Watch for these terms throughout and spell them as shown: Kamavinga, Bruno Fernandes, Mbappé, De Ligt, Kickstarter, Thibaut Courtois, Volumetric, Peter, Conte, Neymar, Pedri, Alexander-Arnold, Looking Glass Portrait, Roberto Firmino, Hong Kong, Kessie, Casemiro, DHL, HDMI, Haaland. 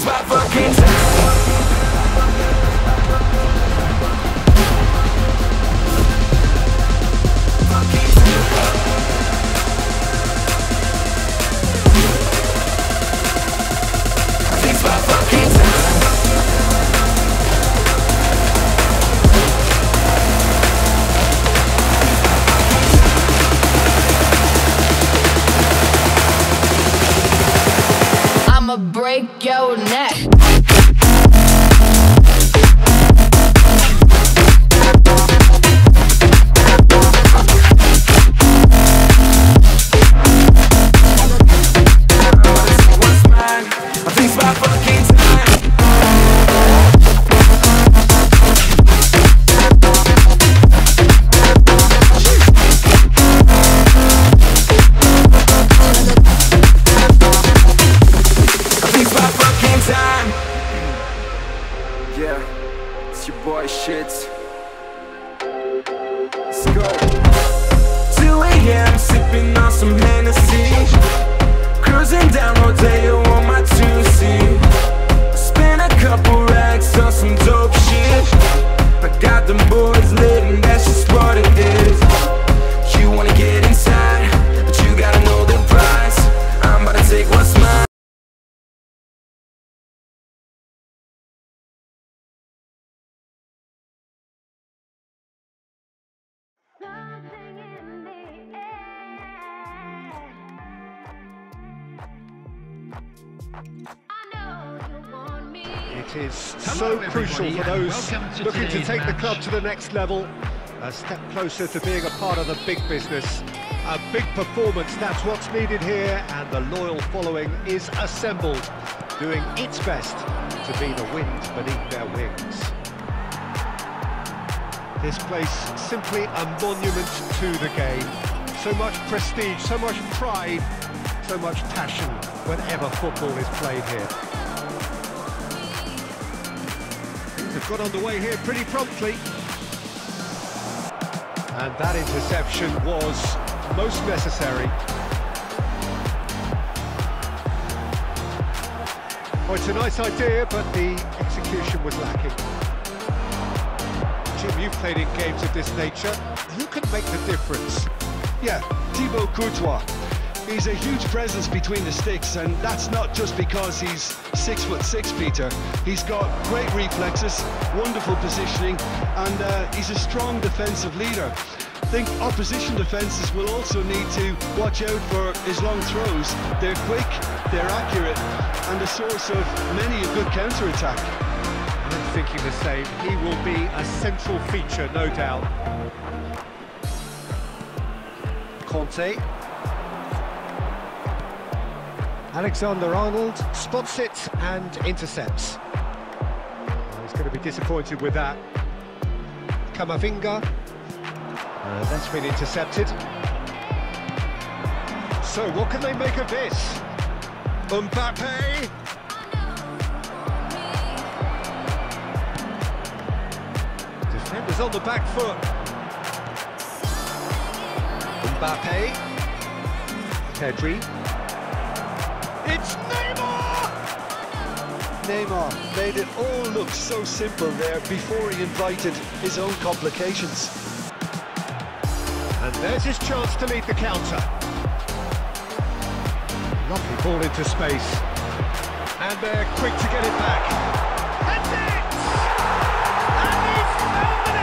is my fucking time. Break your neck. It is so crucial for those looking to take the club to the next level, a step closer to being a part of the big business. A big performance, that's what's needed here, and the loyal following is assembled, doing its best to be the wind beneath their wings. This place, simply a monument to the game. So much prestige, so much pride, so much passion whenever football is played here. They've got underway here pretty promptly. And that interception was most necessary. Well, it's a nice idea, but the execution was lacking. Jim, you've played in games of this nature. Who can make the difference? Yeah, Thibaut Courtois. He's a huge presence between the sticks, and that's not just because he's 6'6", Peter. He's got great reflexes, wonderful positioning, and he's a strong defensive leader. I think opposition defences will also need to watch out for his long throws. They're quick, they're accurate, and a source of many a good counter-attack. I'm thinking the same. He will be a central feature, no doubt. Conte. Alexander-Arnold spots it and intercepts. Well, he's going to be disappointed with that. Kamavinga. That's been intercepted. So what can they make of this? Mbappé. Defenders on the back foot. Mbappé. Pedri. It's Neymar! Neymar made it all look so simple there before he invited his own complications. And there's his chance to lead the counter. Lovely ball into space. And they're quick to get it back. And it's! And he's found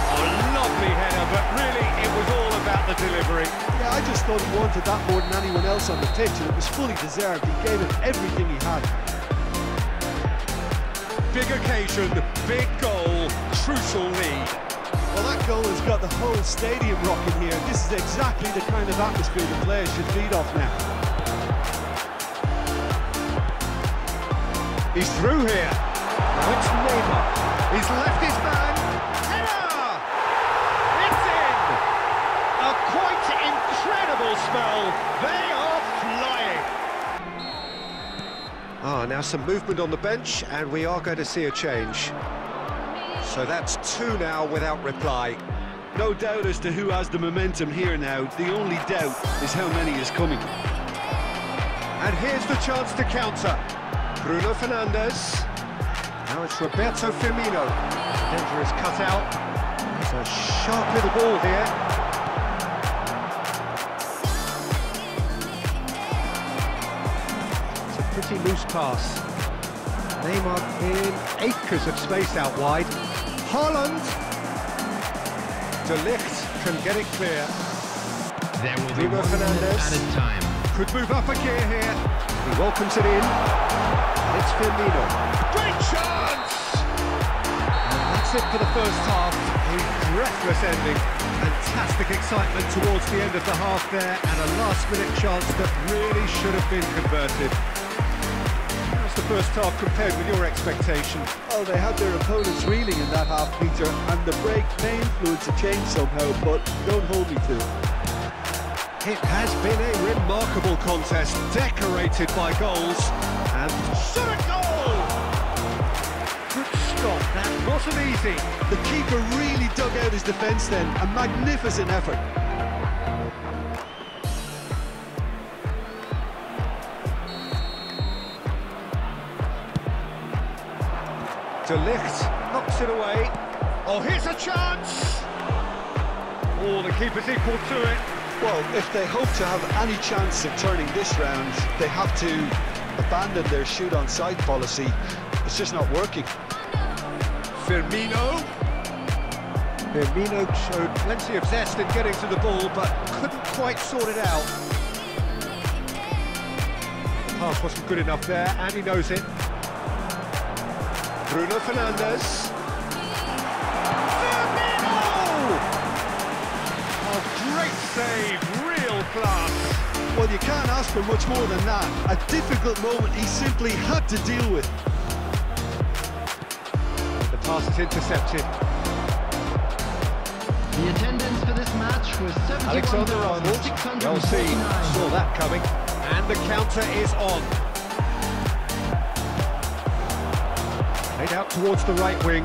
it! A lovely header, but really it was all about the delivery. Yeah, I just thought he wanted that more than anyone else on the pitch, and it was fully deserved. He gave it everything he had. Big occasion, big goal, crucial lead. Well, that goal has got the whole stadium rocking here. This is exactly the kind of atmosphere the players should feed off now. He's through here. Now it's Neymar. He's left his man. Incredible spell, they are flying. Ah, now some movement on the bench, and we are going to see a change. So that's two now without reply. No doubt as to who has the momentum here now. The only doubt is how many is coming. And here's the chance to counter. Bruno Fernandes. Now it's Roberto Firmino. Danger is cut out. It's a sharp little ball here. Pretty loose pass. Neymar in acres of space out wide. Haaland. De Ligt can get it clear. There will be Bruno Fernandes at a time. Could move up a gear here. He welcomes it in. And it's Firmino. Great chance! And that's it for the first half. A breathless ending. Fantastic excitement towards the end of the half there, and a last-minute chance that really should have been converted. The first half compared with your expectation? Well, they had their opponents reeling in that half, Peter, and the break may influence a change somehow, but don't hold me to it. It has been a remarkable contest, decorated by goals, and... Shot a goal! Good stop, that wasn't easy. The keeper really dug out his defence then, a magnificent effort. De Ligt knocks it away. Oh, here's a chance! Oh, the keeper's equal to it. Well, if they hope to have any chance of turning this round, they have to abandon their shoot-on-sight policy. It's just not working. Firmino. Firmino showed plenty of zest in getting to the ball, but couldn't quite sort it out. The pass wasn't good enough there, and he knows it. Bruno Fernandes. Firmino! A great save, real class. Well, you can't ask for much more than that. A difficult moment he simply had to deal with. The pass is intercepted. The attendance for this match was 71,649. Alexander-Arnold, well seen, saw that coming. And the counter is on. Played out towards the right wing.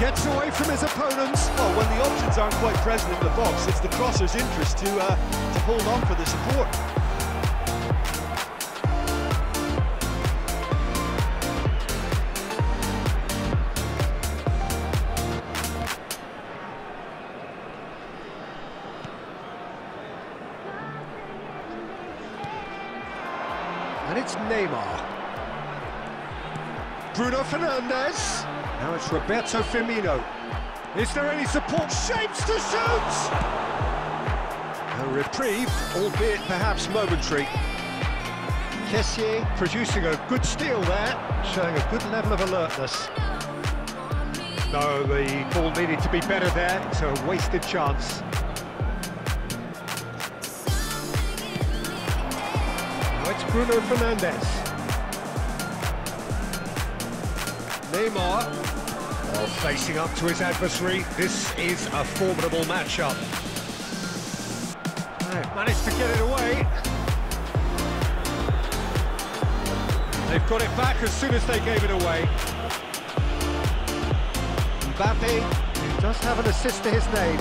Gets away from his opponents. Well, when the options aren't quite present in the box, it's the crosser's interest to hold on for the support. And it's Neymar. Bruno Fernandes. Now it's Roberto Firmino. Is there any support? Shapes to shoot! A reprieve, albeit perhaps momentary. Kessie producing a good steal there, showing a good level of alertness. No, the ball needed to be better there. It's a wasted chance. It's Bruno Fernandes. Neymar, well, facing up to his adversary. This is a formidable matchup. Managed to get it away. They've got it back as soon as they gave it away. Mbappé, who does have an assist to his name.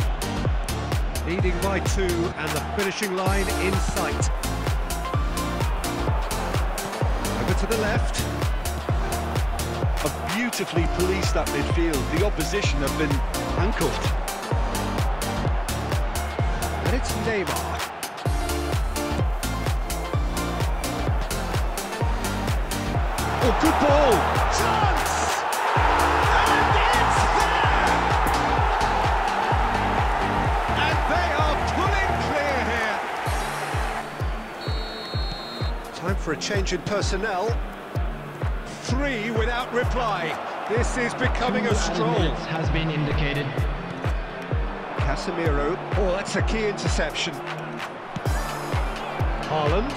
Leading by two, and the finishing line in sight. To the left. Have beautifully policed that midfield. The opposition have been handcuffed. And it's Neymar. Oh, good ball! Chance! And it's there! And they are pulling clear here. Time for a change in personnel. Three without reply. This is becoming a stroll. 2 minutes has been indicated. Casemiro. Oh, that's a key interception. Haaland.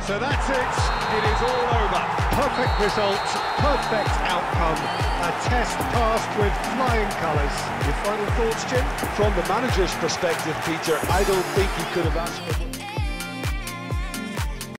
So that's it. It is all over. Perfect result. Perfect outcome. A test passed with flying colours. Your final thoughts, Jim? From the manager's perspective, Peter, I don't think he could have asked for...